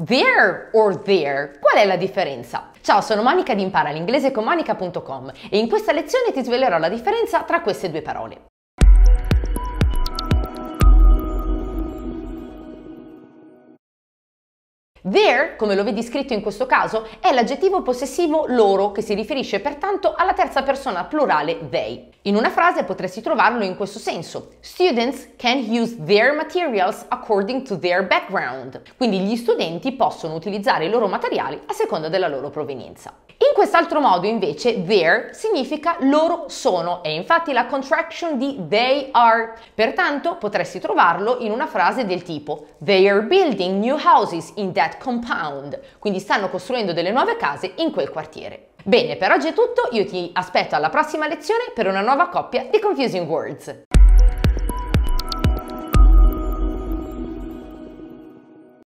There or there? Qual è la differenza? Ciao, sono Monica di Impara l'inglese con Monica.com e in questa lezione ti svelerò la differenza tra queste due parole. Their, come lo vedi scritto in questo caso, è l'aggettivo possessivo loro, che si riferisce pertanto alla terza persona plurale they. In una frase potresti trovarlo in questo senso: Students can use their materials according to their background. Quindi gli studenti possono utilizzare i loro materiali a seconda della loro provenienza. In quest'altro modo invece their significa loro sono, è infatti la contraction di they are. Pertanto potresti trovarlo in una frase del tipo They are building new houses in that compound, quindi stanno costruendo delle nuove case in quel quartiere. Bene, per oggi è tutto, io ti aspetto alla prossima lezione per una nuova coppia di Confusing Words.